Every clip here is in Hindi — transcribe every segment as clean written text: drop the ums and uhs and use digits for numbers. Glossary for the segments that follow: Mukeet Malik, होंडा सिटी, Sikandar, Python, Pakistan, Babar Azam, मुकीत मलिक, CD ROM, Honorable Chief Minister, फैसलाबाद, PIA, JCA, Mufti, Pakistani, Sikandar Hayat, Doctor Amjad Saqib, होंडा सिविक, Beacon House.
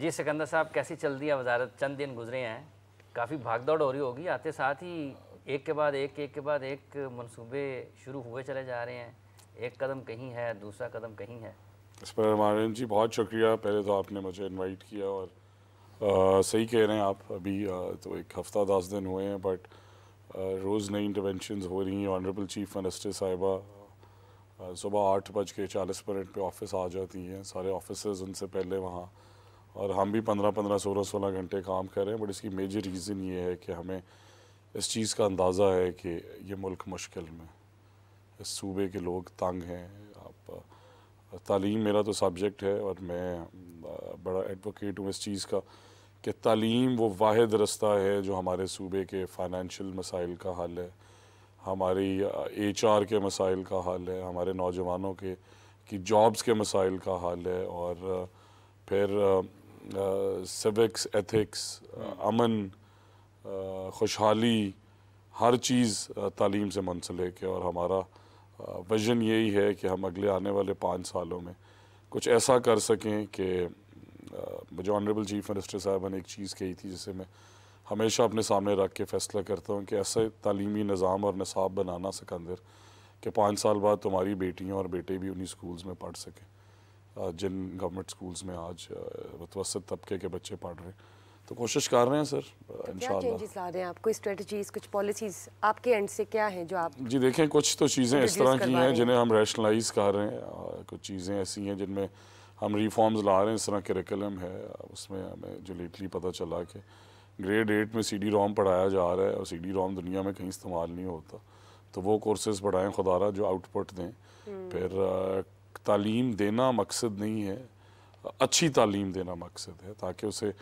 जी सिकंदर साहब, कैसी चल रही है वजारत? चंद दिन गुजरे हैं, काफ़ी भागदौड़ हो रही होगी, आते साथ ही एक के बाद एक मंसूबे शुरू हुए चले जा रहे हैं, एक कदम कहीं है दूसरा कदम कहीं है। इस पर मारेन जी बहुत शुक्रिया, पहले तो आपने मुझे इनवाइट किया और सही कह रहे हैं आप, अभी तो एक हफ़्ता 10 दिन हुए हैं बट रोज़ नई इंटरवेंशन हो रही हैं। ऑनरेबल चीफ मिनिस्टर साहिबा सुबह 8:40 पे ऑफ़िस आ जाती हैं, सारे ऑफिसर्स उनसे पहले वहाँ, और हम भी 15-16 घंटे काम कर रहे हैं। बट इसकी मेजर रीज़न ये है कि हमें इस चीज़ का अंदाज़ा है कि ये मुल्क मुश्किल में, इस सूबे के लोग तंग हैं। आप तालीम मेरा तो सब्जेक्ट है और मैं बड़ा एडवोकेट हूँ इस चीज़ का कि तालीम वो वाहिद रास्ता है जो हमारे सूबे के फाइनेंशियल मसाइल का हल है, हमारी HR के मसाइल का हल है, हमारे नौजवानों की जॉब्स के मसाइल का हल है, और फिर सिविक्स, एथिक्स, अमन, खुशहाली, हर चीज़ तालीम से मुंसलिक है। और हमारा विजन यही है कि हम अगले आने वाले 5 सालों में कुछ ऐसा कर सकें कि मुझे ऑनरेबल चीफ मिनिस्टर साहब ने एक चीज़ कही थी जिसे मैं हमेशा अपने सामने रख के फैसला करता हूँ कि ऐसे तालीमी निज़ाम और निसाब बनाना सिकंदर कि 5 साल बाद तुम्हारी बेटियाँ और बेटे भी उन्हीं स्कूल्स में पढ़ सकें जिन गवर्नमेंट स्कूल्स में आज मुतवसत तबके के बच्चे पढ़ रहे हैं। तो कोशिश कर रहे हैं सर, इंशाल्लाह। क्या चेंजेस ला रहे हैं आप? कोई स्ट्रेटजीज़, कुछ पॉलिसीज़ आपके एंड से क्या हैं जो आप? जी देखें, कुछ तो चीज़ें इस तरह की हैं जिन्हें हम रैशनलाइज कर रहे हैं, कुछ चीज़ें ऐसी हैं जिनमें हम रिफॉर्म्स ला रहे हैं। इस तरह करिकुलम है, उसमें हमें जो लेटली पता चला कि ग्रेड 8 में CD ROM पढ़ाया जा रहा है और CD ROM दुनिया में कहीं इस्तेमाल नहीं होता, तो वो कोर्सेज़ पढ़ाएँ खुदारा जो आउटपुट दें। फिर तालीम देना मकसद नहीं है, अच्छी तालीम देना मकसद है, ताकि उसे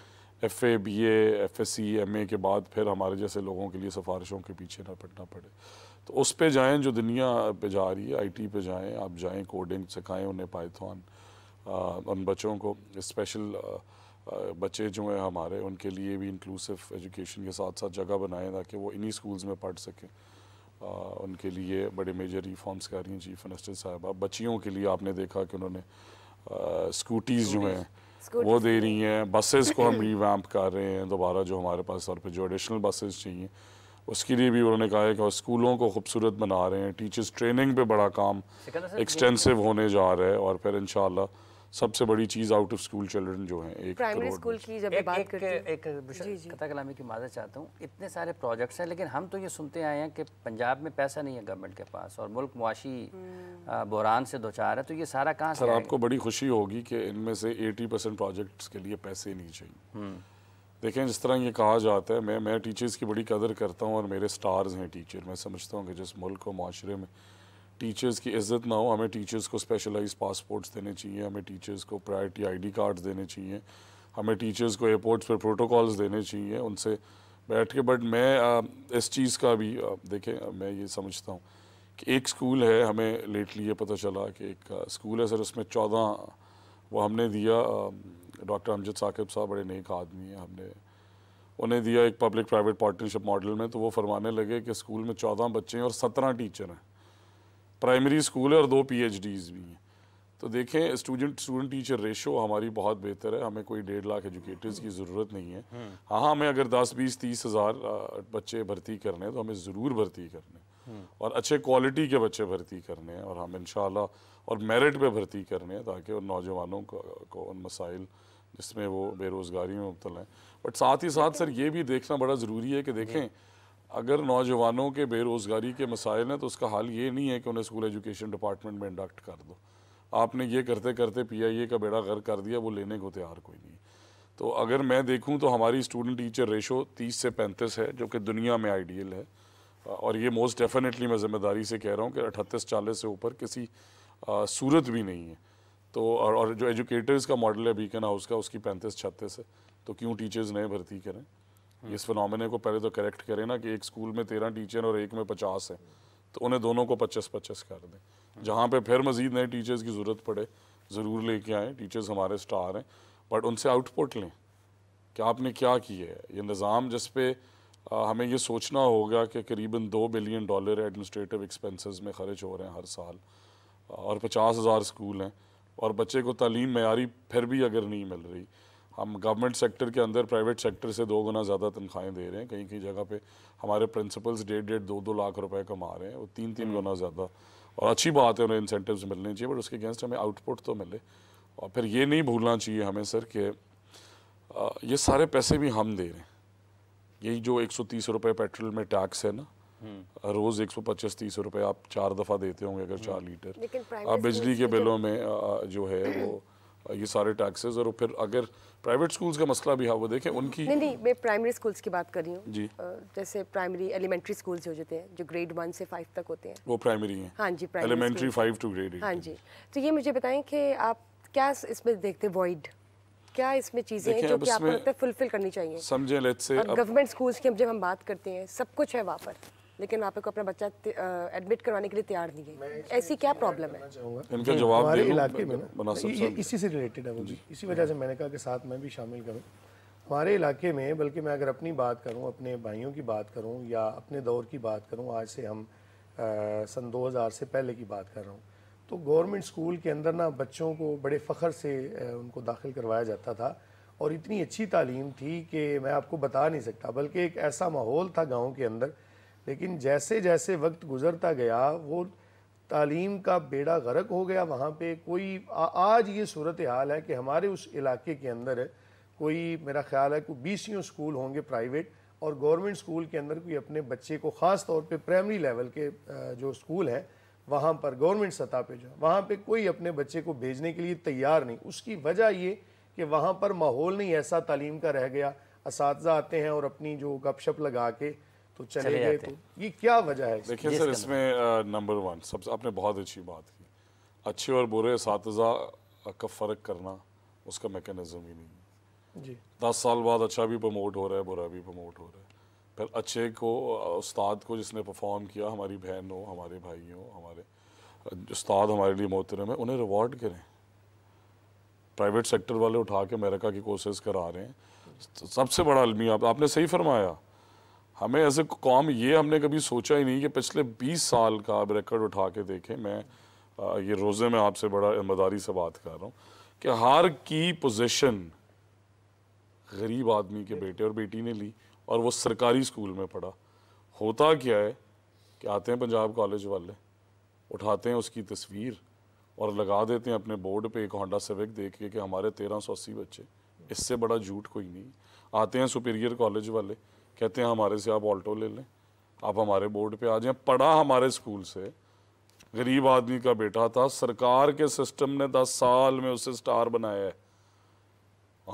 FA, BA, FSC, MA के बाद फिर हमारे जैसे लोगों के लिए सिफारिशों के पीछे ना पड़ना पड़े। तो उस पे जाएं जो दुनिया पे जा रही है, IT पे जाएं, आप जाएं, कोडिंग सिखाएं उन्हें, पाइथन, उन बच्चों को स्पेशल बच्चे जो हैं हमारे, उनके लिए भी इंक्लूसिव एजुकेशन के साथ साथ जगह बनाएं ताकि वो इन्हीं स्कूल्स में पढ़ सकें। उनके लिए बड़े मेजर रिफॉर्म्स कर रही हैं चीफ मिनिस्टर साहबा। बच्चियों के लिए आपने देखा कि उन्होंने स्कूटीज़ जो हैं वो दे रही हैं, बसेस को हम रिवैम्प कर रहे हैं दोबारा, जो हमारे पास और पे जो एडिशनल बसेस चाहिए उसके लिए भी उन्होंने कहा है कि स्कूलों को खूबसूरत बना रहे हैं। टीचर्स ट्रेनिंग पे बड़ा काम एक्सटेंसिव होने जा रहा है। और फिर इंशाल्लाह सबसे बड़ी चीज़ आउट ऑफ स्कूल चिल्ड्रन जो हैं, एक प्राइमरी स्कूल की जब बात करते हैं, एक कथा कलामी की माजरत चाहता हूँ, इतने सारे प्रोजेक्ट्स हैं लेकिन हम तो ये सुनते आए हैं कि पंजाब में पैसा नहीं है गवर्नमेंट के पास और मुल्क मुआशी बहरान से दो चार है, तो ये सारा कहाँ से? सर आपको बड़ी खुशी होगी कि इनमें से 80% प्रोजेक्ट्स के लिए पैसे नहीं चाहिए। देखें, जिस तरह ये कहा जाता है, मैं टीचर्स की बड़ी कदर करता हूँ और मेरे स्टार्स हैं टीचर। मैं समझता हूँ कि जिस मुल्क और माशरे में टीचर्स की इज़्ज़त ना हो, हमें टीचर्स को स्पेशलाइज पासपोर्ट्स देने चाहिए, हमें टीचर्स को प्रायरिटी ID कार्ड्स देने चाहिए, हमें टीचर्स को एयरपोर्ट्स पर प्रोटोकॉल्स देने चाहिए उनसे बैठ के। बट मैं इस चीज़ का भी देखें, मैं ये समझता हूँ कि एक स्कूल है, हमें लेटली ये पता चला कि एक स्कूल है सर, उसमें 14 वो हमने दिया, डॉक्टर अमजद साकिब साहब बड़े नेक आदमी हैं, हमने उन्हें दिया एक पब्लिक प्राइवेट पार्टनरशिप मॉडल में। तो वो फरमाने लगे कि स्कूल में 14 बच्चे हैं और 17 टीचर हैं, प्राइमरी स्कूल है और 2 PhDs भी हैं। तो देखें, स्टूडेंट टीचर रेशो हमारी बहुत बेहतर है, हमें कोई 1.5 लाख एजुकेटर्स की ज़रूरत नहीं है। हाँ, हमें अगर 10, 20, 30 हज़ार बच्चे भर्ती करने हैं तो हमें ज़रूर भर्ती करने हैं और अच्छे क्वालिटी के बच्चे भर्ती करने हैं, और हम इंशाल्लाह और मेरिट पे भर्ती करने हैं ताकि उन नौजवानों को उन मसाइल जिसमें वो बेरोज़गारी में मुब्तला हैं। बट साथ ही साथ सर ये भी देखना बड़ा ज़रूरी है कि देखें, अगर नौजवानों के बेरोज़गारी के मसाइल हैं तो उसका हाल ये नहीं है कि उन्हें स्कूल एजुकेशन डिपार्टमेंट में इंडक्ट कर दो। आपने ये करते करते PIA का बेड़ा गर्क कर दिया, वो लेने को तैयार कोई नहीं। तो अगर मैं देखूं तो हमारी स्टूडेंट टीचर रेशो 30 से 35 है, जो कि दुनिया में आइडियल है, और ये मोस्ट डेफिनेटली मैं ज़िम्मेदारी से कह रहा हूँ कि 38-40 से ऊपर किसी सूरत भी नहीं है। तो और जो एजुकेटर्स का मॉडल है बीकन हाउस का, उसकी 35-36 है। तो क्यों टीचर्स नए भर्ती करें? इस फिनोमेने को पहले तो करेक्ट करें ना कि एक स्कूल में 13 टीचर और एक में 50 हैं, तो उन्हें दोनों को 25-25 कर दें। जहाँ पे फिर मज़ीद नए टीचर्स की ज़रूरत पड़े ज़रूर लेके आएँ, टीचर्स हमारे स्टार हैं, बट उनसे आउटपुट लें कि आपने क्या किया है। ये निज़ाम जिस पे हमें ये सोचना होगा कि करीबन $2 बिलियन एडमिनिस्ट्रेटिव एक्सपेंसेस में ख़र्च हो रहे हैं हर साल, और 50,000 स्कूल हैं, और बच्चे को तालीम मेयारी फिर भी अगर नहीं मिल रही, हम गवर्नमेंट सेक्टर के अंदर प्राइवेट सेक्टर से 2 गुना ज़्यादा तनख्वाहें दे रहे हैं। कहीं कहीं जगह पे हमारे प्रिंसिपल्स 1.5-2 लाख रुपए कमा रहे हैं, वो 3-3 गुना ज़्यादा। और अच्छी बात है, उन्हें इंसेंटिव्स मिलने चाहिए, बट उसके अगेंस्ट हमें आउटपुट तो मिले। और फिर ये नहीं भूलना चाहिए हमें सर कि ये सारे पैसे भी हम दे रहे हैं। यही जो 130 रुपये पेट्रोल में टैक्स है ना, रोज 125-130 रुपये आप 4 दफ़ा देते होंगे अगर 4 लीटर। आप बिजली के बिलों में जो है वो ये सारे टैक्सेस। और फिर अगर प्राइवेट स्कूल्स का मसला भी है वो देखें उनकी। नहीं, मैं प्राइमरी स्कूल्स की बात कर रही हूँ जी। जैसे प्राइमरी एलिमेंट्री स्कूल्स हो जाते हैं जो ग्रेड 1 से 5 तक होते हैं, वो प्राइमरी हैं। हाँ जी, एलिमेंट्री 5 to grade 8। हाँ जी, तो ये मुझे बताएं कि आप क्या इसमें देखते हैं वॉइड, क्या इसमें चीज़ें हैं जो कि आपको लगता है फुलफिल करनी चाहिए? समझे, लेट्स से गवर्नमेंट स्कूल्स की जब हम बात करते हैं सब कुछ है वहाँ पर, लेकिन वहाँ पे को अपना बच्चा एडमिट करवाने के लिए तैयार नहीं है। ऐसी क्या प्रॉब्लम है? इनका जवाब हमारे इलाके में ना ये इसी से रिलेटेड है वो जी। इसी वजह से मैंने कहा कि साथ मैं भी शामिल करूँ। हमारे इलाके में, बल्कि मैं अगर अपनी बात करूँ, अपने भाइयों की बात करूँ या अपने दौर की बात करूँ, आज से हम सन 2000 से पहले की बात कर रहा हूँ, तो गवर्नमेंट स्कूल के अंदर ना बच्चों को बड़े फ़ख्र से उनको दाखिल करवाया जाता था और इतनी अच्छी तालीम थी कि मैं आपको बता नहीं सकता। बल्कि एक ऐसा माहौल था गाँव के अंदर, लेकिन जैसे जैसे वक्त गुज़रता गया वो तालीम का बेड़ा गर्क हो गया वहाँ पे। कोई आज ये सूरत हाल है कि हमारे उस इलाके के अंदर कोई, मेरा ख़्याल है कोई 20 स्कूल होंगे प्राइवेट, और गवर्नमेंट स्कूल के अंदर कोई अपने बच्चे को ख़ास तौर पे प्राइमरी लेवल के जो स्कूल हैं वहाँ पर, गवर्नमेंट सतह पे जो वहाँ पर कोई अपने बच्चे को भेजने के लिए तैयार नहीं। उसकी वजह ये कि वहाँ पर माहौल नहीं ऐसा तालीम का रह गया। असातिज़ा आते हैं और अपनी जो गपशप लगा के तो चले गए। तो ये क्या वजह है? देखिए सर, इसमें नंबर 1 सबसे आपने बहुत अच्छी बात की, अच्छे और बुरे सातजा का फ़र्क करना, उसका मैकेनिज़्म ही नहीं है जी। 10 साल बाद अच्छा भी प्रमोट हो रहा है, बुरा भी प्रमोट हो रहा है। फिर अच्छे को, उस्ताद को जिसने परफॉर्म किया, हमारी बहन हो, हमारे भाई हो, हमारे उस्ताद हमारे लिए मोहतरम है, उन्हें रिवॉर्ड करें। प्राइवेट सेक्टर वाले उठा के अमेरिका की कोर्सेज करा रहे हैं। सबसे बड़ा आलमी आपने सही फरमाया, हमें एज ए कौम ये हमने कभी सोचा ही नहीं कि पिछले 20 साल का आप रिकॉर्ड उठा के देखें। मैं ये रोज़े में आपसे बड़ा ईमानदारी से बात कर रहा हूँ कि हार की पोजीशन गरीब आदमी के बेटे और बेटी ने ली और वो सरकारी स्कूल में पढ़ा। होता क्या है कि आते हैं पंजाब कॉलेज वाले, उठाते हैं उसकी तस्वीर और लगा देते हैं अपने बोर्ड पे एक होंडा सिविक देख के कि हमारे 1380 बच्चे, इससे बड़ा झूठ कोई नहीं। आते हैं सुपीरियर कॉलेज वाले, कहते हैं हमारे से आप ऑल्टो ले लें, आप हमारे बोर्ड पे आ जाएं, पढ़ा हमारे स्कूल से, गरीब आदमी का बेटा था, सरकार के सिस्टम ने 10 साल में उसे स्टार बनाया है।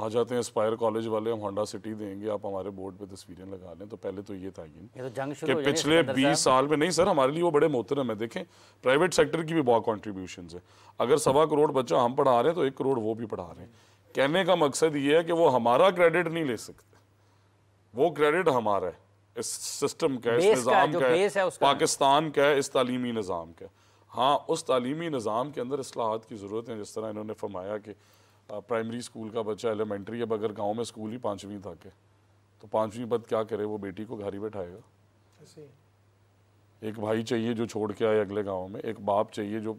आ जाते हैं एस्पायर कॉलेज वाले, हम होंडा सिटी देंगे, आप हमारे बोर्ड पे तस्वीरें लगा लें। तो पहले तो ये तयन कि पिछले 20 साल में नहीं सर, हमारे लिए वो बड़े मोहतरम है। देखें प्राइवेट सेक्टर की भी बहुत कॉन्ट्रीब्यूशन है। अगर 1.25 करोड़ बच्चा हम पढ़ा रहे हैं तो 1 करोड़ वो भी पढ़ा रहे हैं। कहने का मकसद ये है कि वो हमारा क्रेडिट नहीं ले सकते, वो क्रेडिट हमारा है, इस सिस्टम का, इस निज़ाम का है, पाकिस्तान का है, इस तालीमी निज़ाम का। हाँ, उस तालीमी निज़ाम के अंदर इस्लाहात की ज़रूरत है। जिस तरह इन्होंने फरमाया कि प्राइमरी स्कूल का बच्चा एलिमेंट्री, अब अगर गाँव में स्कूल ही 5वीं तक है तो 5वीं बाद क्या करे? वो बेटी को घर ही बैठाएगा। एक भाई चाहिए जो छोड़ के आए अगले गाँव में, एक बाप चाहिए जो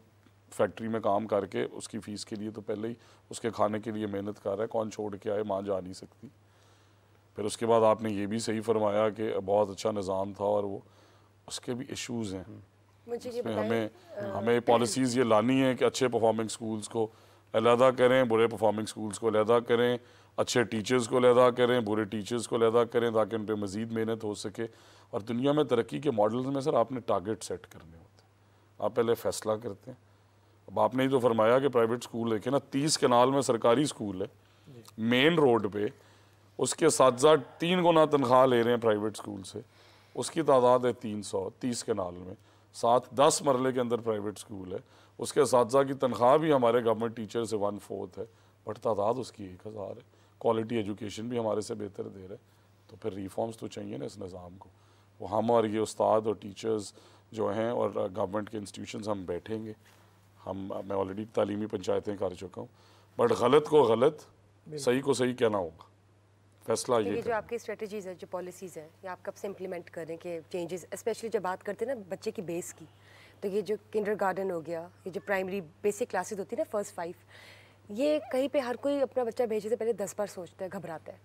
फैक्ट्री में काम करके उसकी फ़ीस के लिए तो पहले ही उसके खाने के लिए मेहनत कर रहा है। कौन छोड़ के आए? माँ जा नहीं सकती। फिर उसके बाद आपने ये भी सही फरमाया कि बहुत अच्छा निज़ाम था और वो उसके भी इश्यूज़ हैं। इसमें हमें पॉलिसीज़ ये लानी है कि अच्छे परफॉर्मिंग स्कूल्स को अलहदा करें, बुरे परफॉर्मिंग स्कूल्स को अलहदा करें, अच्छे टीचर्स को अलहदा करें, बुरे टीचर्स को अलहदा करें, ताकि उन पर मज़ीद मेहनत हो सके। और दुनिया में तरक्की के मॉडल्स में सर आपने टारगेट सेट करने होते हैं, आप पहले फ़ैसला करते हैं। अब आपने ही तो फरमाया कि प्राइवेट स्कूल देखे ना, 30 कनाल में सरकारी स्कूल है, मेन रोड पर उसके 3 गुना तनख्वाह ले रहे हैं प्राइवेट स्कूल से। उसकी तादाद है 300 30 कनाल में, 10 मरले के अंदर प्राइवेट स्कूल है। उसके साथ की तनख्वाह भी हमारे गवर्नमेंट टीचर से 1/4 है, बट तादाद उसकी 1000 है। क्वालिटी एजुकेशन भी हमारे से बेहतर दे रहे हैं। तो फिर रिफॉर्म्स तो चाहिए ना इस निज़ाम को। वो हम और ये उस्ताद और टीचर्स जो हैं और गवर्नमेंट के इंस्टीट्यूशन हम बैठेंगे। मैं ऑलरेडी तालीमी पंचायतें कर चुका हूँ, बट गलत को गलत, सही को सही कहना होगा। फैसला ये जो आपकी स्ट्रेटजीज़ है, जो पॉलिसीज़ हैं, ये आप कब से इम्प्लीमेंट कर रहे हैं कि चेंजेस, स्पेशली जब बात करते हैं ना बच्चे की बेस की, तो ये जो किंडरगार्टन हो गया, ये जो प्राइमरी बेसिक क्लासेस होती है ना, फर्स्ट 5, ये कहीं पे हर कोई अपना बच्चा भेजने से पहले 10 बार सोचता है, घबराता है.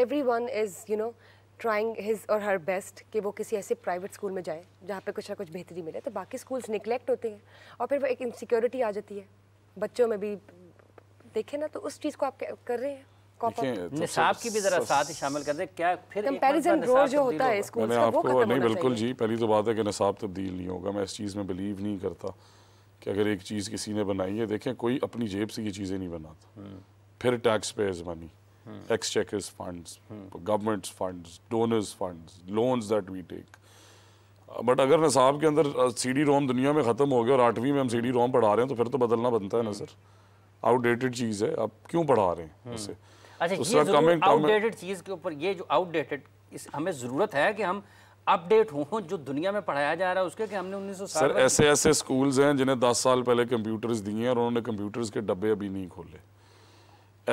Everyone is you know trying his और हर बेस्ट कि वो किसी ऐसे प्राइवेट स्कूल में जाए जहाँ पे कुछ ना कुछ बेहतरी मिले. तो बाकी स्कूल्स निगलेक्ट होते हैं और फिर वो एक इनसिक्योरिटी आ जाती है बच्चों में भी. देखें ना, तो उस चीज़ को आप कर रहे हैं निसाब की भी जरा साथ ही शामिल कर दे. क्या फिर कंपैरिजन रोज जो होता है स्कूल का वो खत्म नहीं? बिल्कुल जी. पहली तो बात है कि निसाब तब्दील नहीं होगा. मैं इस चीज़ में बिलीव नहीं करता कि अगर एक चीज़ किसी ने बनाई है, देखें कोई अपनी जेब से ये चीज़ें नहीं बनाता. फिर tax payers money, exchequers funds, governments funds, donors funds, loans that we take. But अगर निसाब के अंदर CD ROM दुनिया में ख़त्म हो गया और 8वीं में हम CD ROM पढ़ा रहे हैं तो फिर तो बदलना बनता है ना सर. आउटडेटेड चीज़ है, आप क्यों पढ़ा रहे हैं उसे? अच्छा, ये आउटडेटेड चीज़ के ऊपर ये जो आउटडेटेड हमें ज़रूरत है कि हम अपडेट हों जो दुनिया में पढ़ाया जा रहा है उसके कि हमने 1960 सर ऐसे ऐसे स्कूल्स हैं जिन्हें 10 साल पहले कंप्यूटर्स दिए हैं और उन्होंने कंप्यूटर्स के डब्बे अभी नहीं खोले.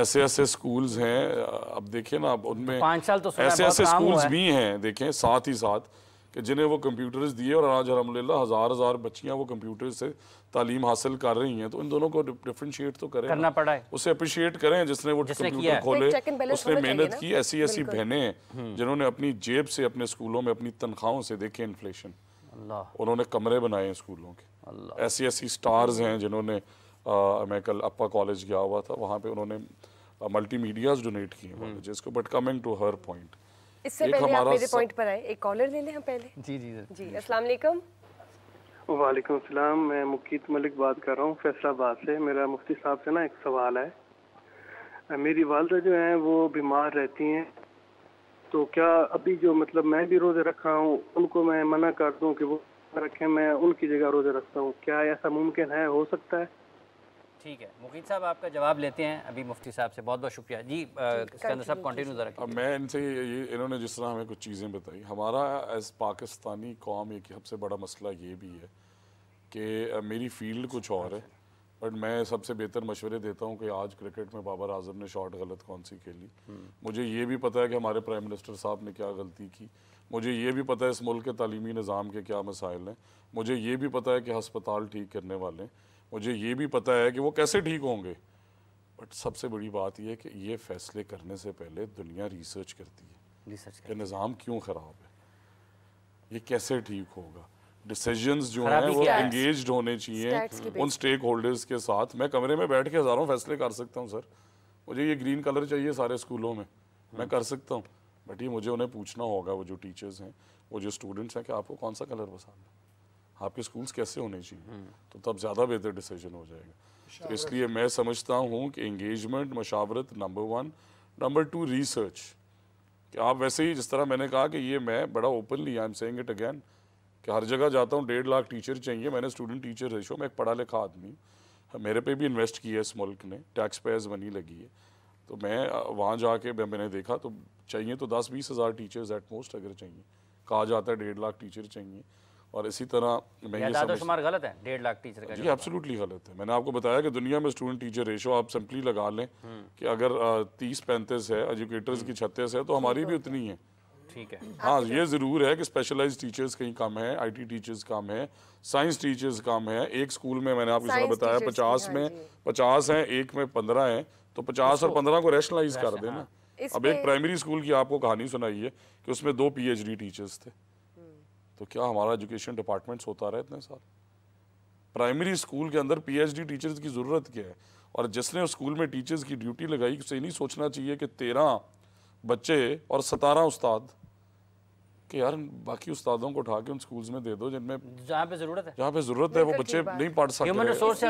ऐसे ऐसे स्कूल्स हैं, अब देखें ना, अब उनमें 5 साल तो ऐसे ऐसे स्कूल्स भी हैं देखें साथ ही साथ कि जिन्हें वो कंप्यूटर्स दिए और आज अलहम्दुलिल्लाह हज़ार बच्चियाँ वो कंप्यूटर से तालीम हासिल कर रही हैं. तो इन दोनों को डिफरेंशिएट तो करें, करना पड़ा है, उसे अप्रिशिएट करें जिसने वो कंप्यूटर खोले, उसने मेहनत की. ऐसी ऐसी बहनें हैं जिन्होंने अपनी जेब से अपने स्कूलों में अपनी तनख्वाहों से देखे इन्फ्लेशन, उन्होंने कमरे बनाए हैं स्कूलों के. ऐसी ऐसी स्टार्स हैं जिन्होंने, मैं कल अप्पा कॉलेज गया हुआ था, वहाँ पर उन्होंने मल्टीमीडियाज डोनेट किए कॉलेजेस को. But coming to her point, इससे पहले आप मेरे पॉइंट पर आए, एक कॉलर ले लें हम पहले. जी जी जी, अस्सलाम वालेकुम. वालेकुम सलाम. मैं मुकीत मलिक बात कर रहा हूँ फैसलाबाद से. मेरा मुफ्ती साहब से ना एक सवाल है. मेरी वालदा जो हैं वो बीमार रहती हैं, तो क्या अभी जो मतलब मैं भी रोज़े रखा हूँ उनको मैं मना कर दूँ कि वो रखें, मैं उनकी जगह रोज़े रखता हूँ, क्या ऐसा मुमकिन है, हो सकता है? ठीक है मुकीत साहब, आपका जवाब लेते हैं अभी मुफ्ती साहब से. बहुत बहुत शुक्रिया जी. सिकंदर साहब कंटिन्यू जरा. अब मैं इनसे ये, इन्होंने जिस तरह हमें कुछ चीज़ें बताई, हमारा एज पाकिस्तानी कौम एक सबसे बड़ा मसला ये भी है कि मेरी फील्ड कुछ और है बट मैं सबसे बेहतर मशवरे देता हूँ कि आज क्रिकेट में बाबर आजम ने शॉट गलत कौन सी खेली. मुझे ये भी पता है कि हमारे प्राइम मिनिस्टर साहब ने क्या गलती की. मुझे ये भी पता है इस मुल्क के तालीमी निज़ाम के क्या मसाइल हैं. मुझे ये भी पता है कि हस्पताल ठीक करने वाले, मुझे ये भी पता है कि वो कैसे ठीक होंगे. बट सबसे बड़ी बात यह है कि ये फैसले करने से पहले दुनिया रिसर्च करती है, कि निज़ाम क्यों ख़राब है, ये कैसे ठीक होगा. डिसीजंस जो हैं वो एंगेज्ड होने चाहिए उन स्टेक होल्डर्स के साथ. मैं कमरे में बैठ के हज़ारों फैसले कर सकता हूँ सर. मुझे ये ग्रीन कलर चाहिए सारे स्कूलों में, मैं कर सकता हूँ. बट ये मुझे उन्हें पूछना होगा, वो जो टीचर्स हैं, वो जो स्टूडेंट्स हैं, कि आपको कौन सा कलर पसंद है, आपके स्कूल्स कैसे होने चाहिए, तो तब ज़्यादा बेहतर डिसीजन हो जाएगा. तो इसलिए मैं समझता हूँ कि एंगेजमेंट, मशावरत नंबर 1, नंबर 2 रिसर्च. कि आप वैसे ही जिस तरह मैंने कहा कि ये मैं बड़ा openly I am saying it again कि हर जगह जाता हूँ 1.5 लाख टीचर चाहिए. मैंने स्टूडेंट टीचर रेशो में एक पढ़ा लिखा आदमी, मेरे पे भी इन्वेस्ट किया है इस मुल्क ने, टैक्स पेयर्स मनी लगी है. तो मैं वहाँ जाके मैंने देखा तो चाहिए तो 10-20 हज़ार टीचर्स एट मोस्ट अगर चाहिए, कहा जाता है 1.5 लाख टीचर चाहिए. और इसी तरह मैं गलत है 1.5 लाख टीचर का जी, एब्सोल्युटली गलत है. मैंने आपको बताया कि दुनिया में स्टूडेंट टीचर रेशो आप सिंपली लगा लें कि अगर 30-35 है, एजुकेटर्स की 36 है, तो हमारी भी उतनी है. ठीक है, हाँ ये ज़रूर है कि स्पेशलाइज्ड टीचर्स कहीं कम है, IT टीचर्स कम है, साइंस टीचर्स कम है. एक स्कूल में मैंने आपको बताया 50 हैं, एक में 15 हैं, तो 50 और 15 को रैशनलाइज कर देना. अब एक प्राइमरी स्कूल की आपको कहानी सुनाई है कि उसमें 2 PhD टीचर्स थे, तो क्या हमारा एजुकेशन डिपार्टमेंट होता रहा इतने साल? प्राइमरी स्कूल के अंदर PhD टीचर्स की ज़रूरत क्या है? और जिसने स्कूल में टीचर्स की ड्यूटी लगाई उसे नहीं सोचना चाहिए कि 13 बच्चे और 17 उस्ताद, कि यार बाकी उस्तादों को उठा के उन स्कूल्स में दे दो जिनमें जहाँ पे ज़रूरत है, वो बच्चे नहीं पढ़ सकते.